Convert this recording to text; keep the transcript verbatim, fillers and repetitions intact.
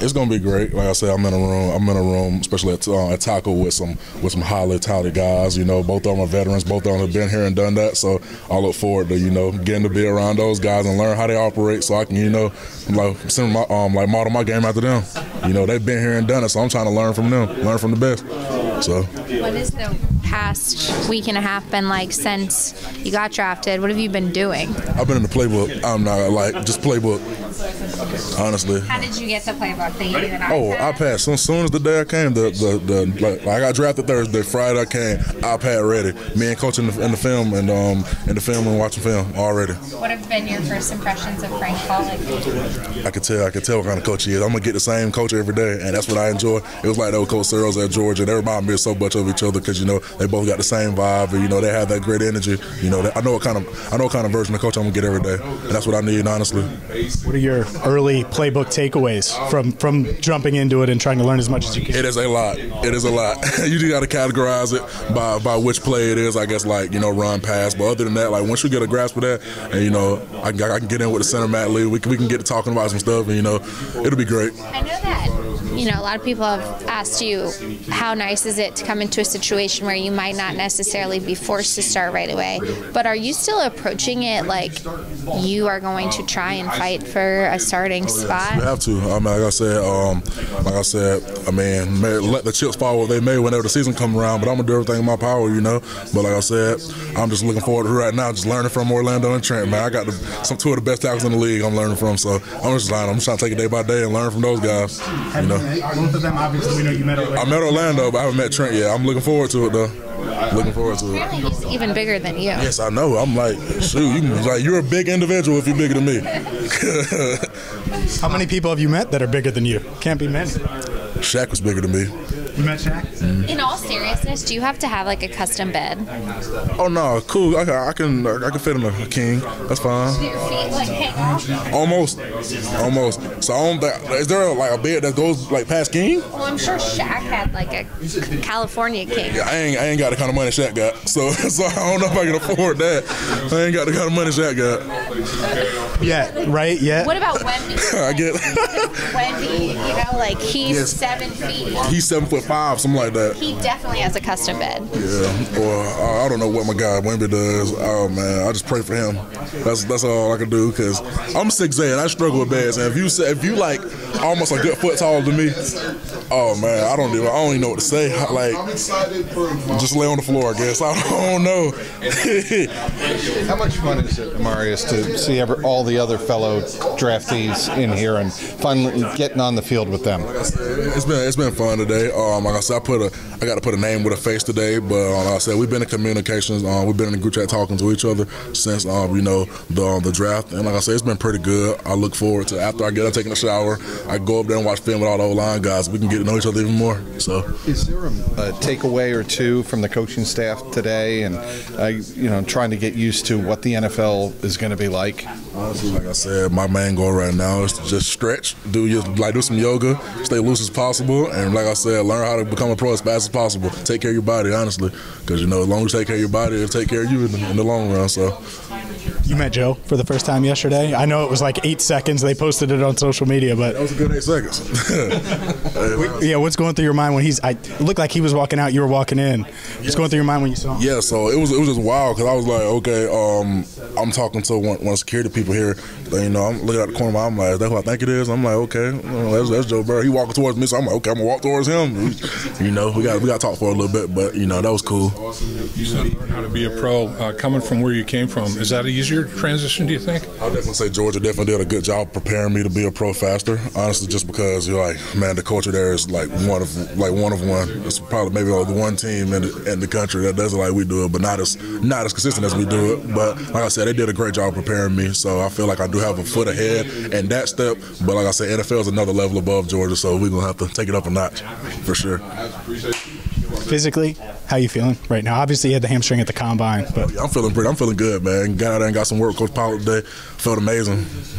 It's gonna be great. Like I said, I'm in a room. I'm in a room, especially at, uh, at Taco, with some with some highly talented guys. You know, both of them are veterans. Both of them have been here and done that. So I look forward to you know getting to be around those guys and learn how they operate, so I can you know like send my um like model my game after them. You know, they've been here and done it, so I'm trying to learn from them, learn from the best. So. What is the past week and a half been like since you got drafted? What have you been doing? I've been in the playbook. I'm not like just playbook. Honestly. How did you get the playbook? They gave you an iPad? Oh, iPad. As soon as the day I came, the the, the like, I got drafted Thursday. Friday I came, iPad ready. Me and coach in the, in the film and um in the film and watching film already. What have been your first impressions of Frank Pollack? I could tell. I could tell what kind of coach he is. I'm gonna get the same coach every day, and that's what I enjoy. It was like that with Coach Searles at Georgia. They remind me so much of each other because you know they both got the same vibe, and you know they have that great energy. You know, they, I know what kind of I know what kind of version of coach I'm gonna get every day, and that's what I need honestly. What are your early playbook takeaways from from jumping into it and trying to learn as much as you can? It is a lot. It is a lot. You just got to categorize it by by which play it is. I guess like you know run, pass. But other than that, like once you get a grasp of that, and you know I, I can get in with the center Matt Lee. We can, we can get to talking about some stuff, and you know it'll be great. I know that. You know, a lot of people have asked you, how nice is it to come into a situation where you might not necessarily be forced to start right away? But are you still approaching it like you are going to try and fight for a starting spot? You have to. I mean, like I said, um, like I said, I mean, let the chips fall where they may whenever the season comes around. But I'm gonna do everything in my power, you know. But like I said, I'm just looking forward to right now, just learning from Orlando and Trent. Man, I got the, some two of the best tackles in the league. I'm learning from, so I'm just lying. I'm just trying to take it day by day and learn from those guys, you know. Both of them, obviously, we know you met Orlando. I met Orlando, but I haven't met Trent yet. I'm looking forward to it, though. Looking forward to it. Apparently he's even bigger than you. Yes, I know. I'm like, shoot, you can, like, you're a big individual if you're bigger than me. How many people have you met that are bigger than you? Can't be many. Shaq was bigger than me. You met Shaq? Mm-hmm. In all seriousness, do you have to have like a custom bed? Oh no, cool. I, I can I can fit in a king. That's fine. Do your feet like hang off? Almost, almost. So I don't think, is there like a bed that goes like past king? Well, I'm sure Shaq had like a California king. Yeah, I ain't I ain't got the kind of money Shaq got. So so I don't know if I can afford that. I ain't got the kind of money Shaq got. Yeah, right. Yeah. What about Wendy? I get Wendy. You know, like he's yes. seven feet. He's seven foot. Five, something like that. He definitely has a custom bed. Yeah, or uh, I don't know what my guy Wimby does. Oh man, I just pray for him. That's that's all I can do because I'm six eight and I struggle with beds. And if you say if you like almost a good foot taller than me, oh man, I don't even I don't even know what to say. I, like, just lay on the floor, I guess. I don't know. How much fun is it, Amarius, to see ever, all the other fellow draftees in here and finally getting on the field with them? Like I said, it's been it's been fun today. Um, Like I said, I put a, I got to put a name with a face today. But uh, like I said, we've been in communications. Uh, we've been in the group chat talking to each other since, um, you know, the uh, the draft. And like I said, it's been pretty good. I look forward to after I get up taking a shower, I go up there and watch film with all the O-line guys. We can get to know each other even more. So, is there a, a takeaway or two from the coaching staff today? And I, you know, trying to get used to what the N F L is going to be like. Honestly, like I said, my main goal right now is to just stretch, do your, like do some yoga, stay loose as possible, and like I said, learn how to become a pro as fast as possible. Take care of your body, honestly, because you know, as long as you take care of your body, it'll take care of you in the, in the long run. So. You met Joe for the first time yesterday. I know it was like eight seconds. They posted it on social media, but that was a good eight seconds. Yeah, what's going through your mind when he's? I it looked like he was walking out. You were walking in. What's yes. going through your mind when you saw him? Yeah, so it was it was just wild because I was like, okay, um, I'm talking to one, one security people here. You know, I'm looking out the corner of my eye. I'm like, is that who I think it is? I'm like, okay, well, that's, that's Joe Burrow. He walking towards me, so I'm like, okay, I'm gonna walk towards him. You know, we got we got to talk for a little bit, but you know, that was cool. You said how to be a pro uh, coming from where you came from. Is that easier transition, do you think? I'll definitely say Georgia definitely did a good job preparing me to be a pro faster. Honestly, just because you're like, man, the culture there is like one of like one of one. It's probably maybe like the one team in the, in the country that does it like we do it, but not as not as consistent as we do it. But like I said, they did a great job preparing me, so I feel like I do have a foot ahead in that step. But like I said, N F L is another level above Georgia, so we're gonna have to take it up a notch for sure. Physically, how you feeling right now? Obviously, you had the hamstring at the combine, but I'm feeling pretty. I'm feeling good, man. Got out there and got some work. Coach Powell today felt amazing.